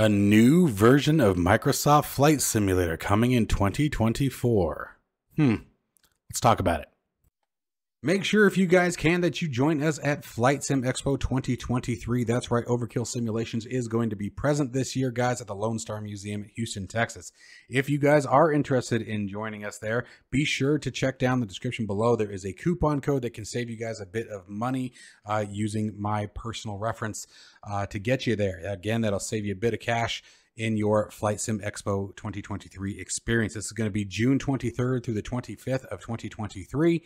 A new version of Microsoft Flight Simulator coming in 2024. Let's talk about it. Make sure, if you guys can, that you join us at Flight Sim Expo 2023. That's right, Overkill Simulations is going to be present this year, guys, at the Lone Star Museum in Houston, Texas. If you guys are interested in joining us there, be sure to check down the description below. There is a coupon code that can save you guys a bit of money using my personal reference to get you there. Again, that'll save you a bit of cash in your Flight Sim Expo 2023 experience. This is going to be June 23rd through the 25th of 2023.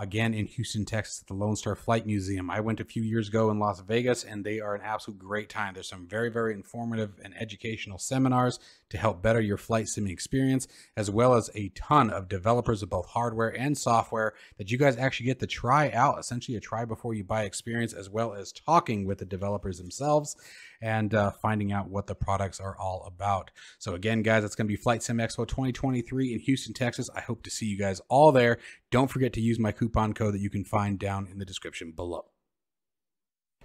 Again, in Houston, Texas, at the Lone Star Flight Museum. I went a few years ago in Las Vegas, and they are an absolute great time. There's some very, very informative and educational seminars to help better your flight sim experience, as well as a ton of developers of both hardware and software that you guys actually get to try out, essentially a try before you buy experience, as well as talking with the developers themselves and finding out what the products are all about. So again, guys, it's going to be Flight Sim Expo 2023 in Houston, Texas. I hope to see you guys all there. Don't forget to use my coupon code that you can find down in the description below.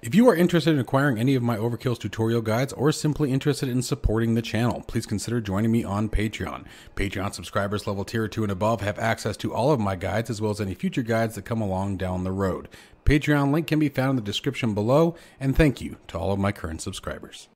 If you are interested in acquiring any of my Overkill's tutorial guides or simply interested in supporting the channel, please consider joining me on Patreon. Patreon subscribers level tier 2 and above have access to all of my guides as well as any future guides that come along down the road. Patreon link can be found in the description below, and thank you to all of my current subscribers.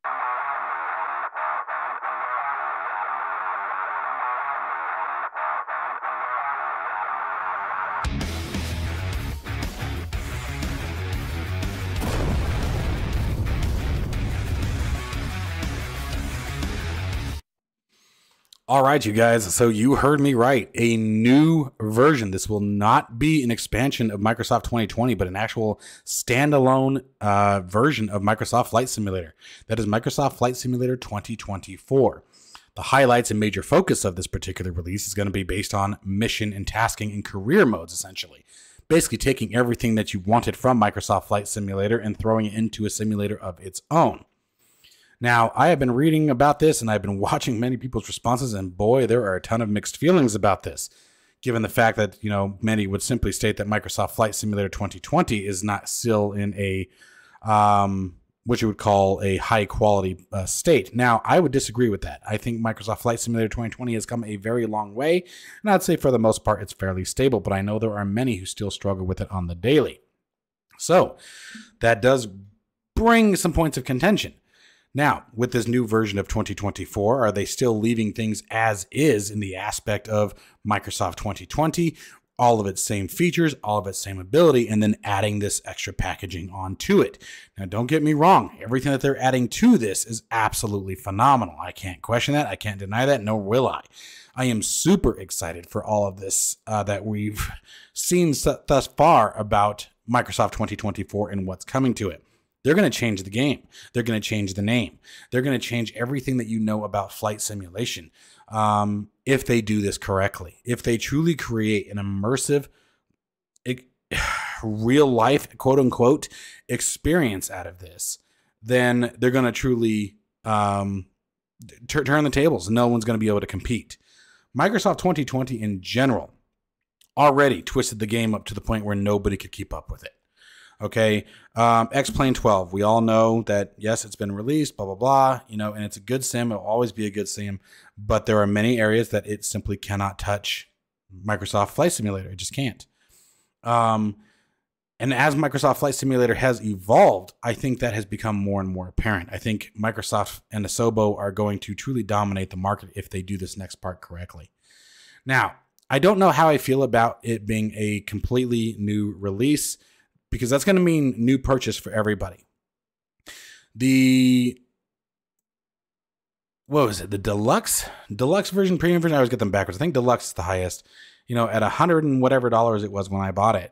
All right, you guys, so you heard me right. A new version. This will not be an expansion of Microsoft 2020, but an actual standalone version of Microsoft Flight Simulator. That is Microsoft Flight Simulator 2024. The highlights and major focus of this particular release is going to be based on mission and tasking and career modes, essentially. Basically taking everything that you wanted from Microsoft Flight Simulator and throwing it into a simulator of its own. Now, I have been reading about this and I've been watching many people's responses, and boy, there are a ton of mixed feelings about this, given the fact that, you know, many would simply state that Microsoft Flight Simulator 2020 is not still in a, what you would call a high quality state. Now, I would disagree with that. I think Microsoft Flight Simulator 2020 has come a very long way, and I'd say for the most part, it's fairly stable, but I know there are many who still struggle with it on the daily. So that does bring some points of contention. Now, with this new version of 2024, are they still leaving things as is in the aspect of Microsoft 2020, all of its same features, all of its same ability, and then adding this extra packaging onto it? Now, don't get me wrong. Everything that they're adding to this is absolutely phenomenal. I can't question that. I can't deny that, nor will I. I am super excited for all of this that we've seen thus far about Microsoft 2024 and what's coming to it. They're going to change the game. They're going to change the name. They're going to change everything that you know about flight simulation. If they do this correctly, if they truly create an immersive, real life, quote unquote, experience out of this, then they're going to truly turn the tables. No one's going to be able to compete. Microsoft 2020 in general already twisted the game up to the point where nobody could keep up with it. Okay, X Plane 12. We all know that, yes, it's been released, blah, blah, blah, you know, and it's a good sim. It'll always be a good sim, but there are many areas that it simply cannot touch Microsoft Flight Simulator. It just can't. And as Microsoft Flight Simulator has evolved, I think that has become more and more apparent. I think Microsoft and Asobo are going to truly dominate the market if they do this next part correctly. Now, I don't know how I feel about it being a completely new release, because that's going to mean new purchase for everybody. What was it? The deluxe version, premium version. I always get them backwards. I think deluxe is the highest, you know, at $100 and whatever it was when I bought it.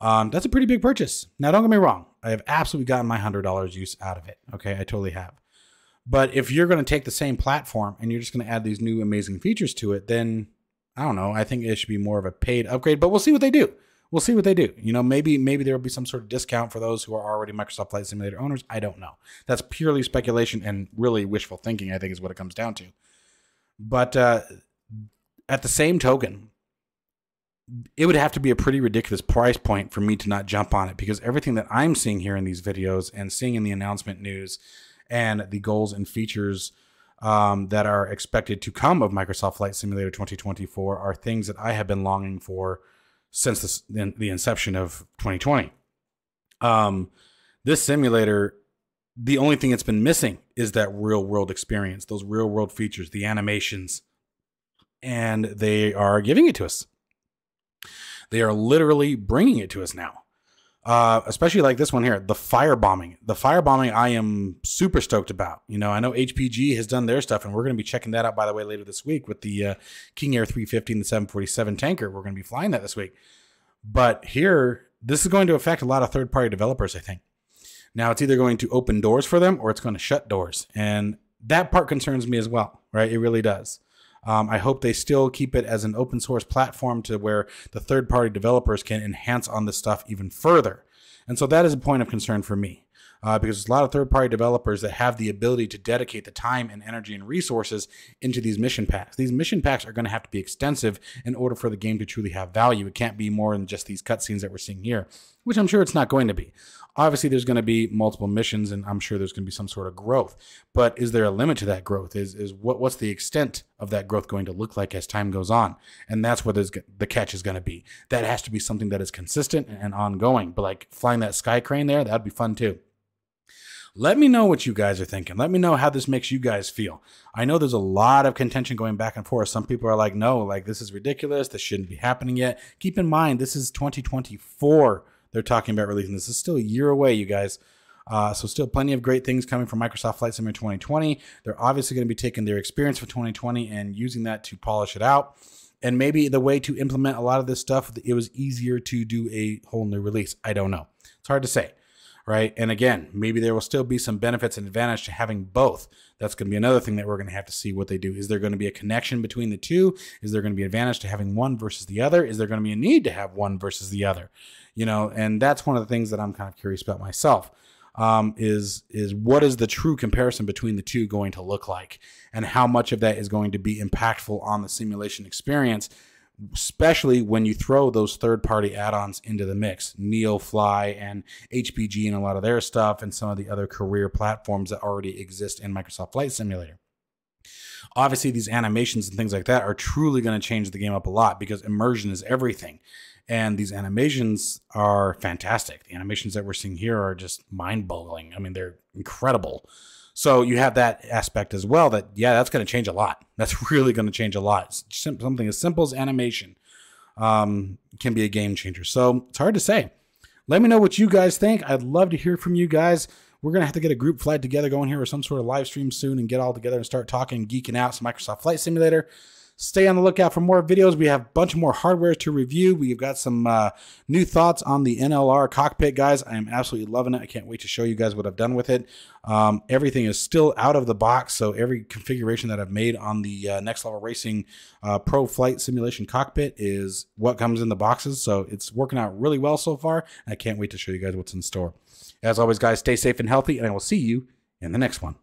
That's a pretty big purchase. Now, don't get me wrong. I have absolutely gotten my $100 use out of it. Okay. I totally have. But if you're going to take the same platform and you're just going to add these new amazing features to it, then I don't know. I think it should be more of a paid upgrade, but we'll see what they do. We'll see what they do. You know, maybe there'll be some sort of discount for those who are already Microsoft Flight Simulator owners. I don't know. That's purely speculation and really wishful thinking, I think, is what it comes down to. But at the same token, it would have to be a pretty ridiculous price point for me to not jump on it, because everything that I'm seeing here in these videos and seeing in the announcement news and the goals and features that are expected to come of Microsoft Flight Simulator 2024 are things that I have been longing for since the inception of 2020. This simulator, the only thing it's been missing is that real world experience, those real world features, the animations, and they are giving it to us. They are literally bringing it to us now. Especially like this one here, the firebombing. The firebombing I am super stoked about. You know, I know HPG has done their stuff, and we're going to be checking that out, by the way, later this week with the King Air 350 and the 747 tanker. We're going to be flying that this week. But here, this is going to affect a lot of third-party developers, I think. Now, it's either going to open doors for them or it's going to shut doors. And that part concerns me as well, right? It really does. I hope they still keep it as an open source platform to where the third-party developers can enhance on this stuff even further. And so that is a point of concern for me because there's a lot of third-party developers that have the ability to dedicate the time and energy and resources into these mission packs. These mission packs are going to have to be extensive in order for the game to truly have value. It can't be more than just these cutscenes that we're seeing here, which I'm sure it's not going to be. Obviously, there's going to be multiple missions, and I'm sure there's going to be some sort of growth. But is there a limit to that growth? What's the extent of that growth going to look like as time goes on? And that's where the catch is going to be. That has to be something that is consistent and ongoing. But like flying that sky crane there, that'd be fun too. Let me know what you guys are thinking. Let me know how this makes you guys feel. I know there's a lot of contention going back and forth. Some people are like, no, like this is ridiculous. This shouldn't be happening yet. Keep in mind, this is 2024. They're talking about releasing this. It's still a year away, you guys. So still plenty of great things coming from Microsoft Flight Simulator 2020. They're obviously going to be taking their experience for 2020 and using that to polish it out. And maybe the way to implement a lot of this stuff, it was easier to do a whole new release. I don't know. It's hard to say, right? And again, maybe there will still be some benefits and advantage to having both. That's going to be another thing that we're going to have to see what they do. Is there going to be a connection between the two? Is there going to be advantage to having one versus the other? Is there going to be a need to have one versus the other? You know, and that's one of the things that I'm kind of curious about myself is what is the true comparison between the two going to look like and how much of that is going to be impactful on the simulation experience, especially when you throw those third-party add-ons into the mix, NeoFly and HPG and a lot of their stuff and some of the other career platforms that already exist in Microsoft Flight Simulator. Obviously, these animations and things like that are truly going to change the game up a lot because immersion is everything. And these animations are fantastic. The animations that we're seeing here are just mind-boggling. I mean, they're incredible. So you have that aspect as well that, yeah, that's going to change a lot. That's really going to change a lot. Something as simple as animation can be a game changer. So it's hard to say. Let me know what you guys think. I'd love to hear from you guys. We're going to have to get a group flight together going here or some sort of live stream soon and get all together and start talking, geeking out some Microsoft Flight Simulator. Stay on the lookout for more videos. We have a bunch more hardware to review. We've got some new thoughts on the NLR cockpit, guys. I am absolutely loving it. I can't wait to show you guys what I've done with it. Everything is still out of the box, so every configuration that I've made on the Next Level Racing Pro Flight Simulation cockpit is what comes in the boxes, so it's working out really well so far, and I can't wait to show you guys what's in store. As always, guys, stay safe and healthy, and I will see you in the next one.